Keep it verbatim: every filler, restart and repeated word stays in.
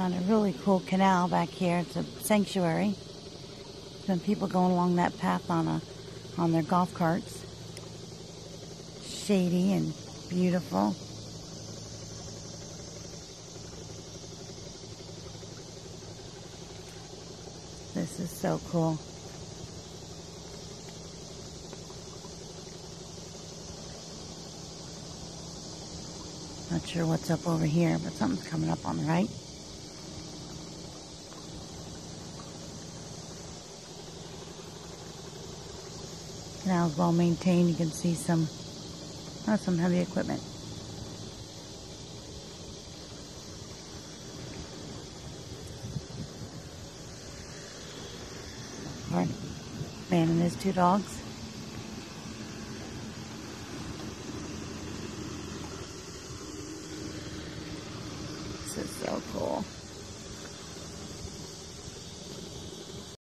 on a really cool canal back here. It's a sanctuary. Some people going along that path on a on their golf carts. Shady and beautiful. This is so cool. Not sure what's up over here, but something's coming up on the right. Canal's well maintained. You can see some, oh, some heavy equipment. All right, man and his two dogs. This is so cool.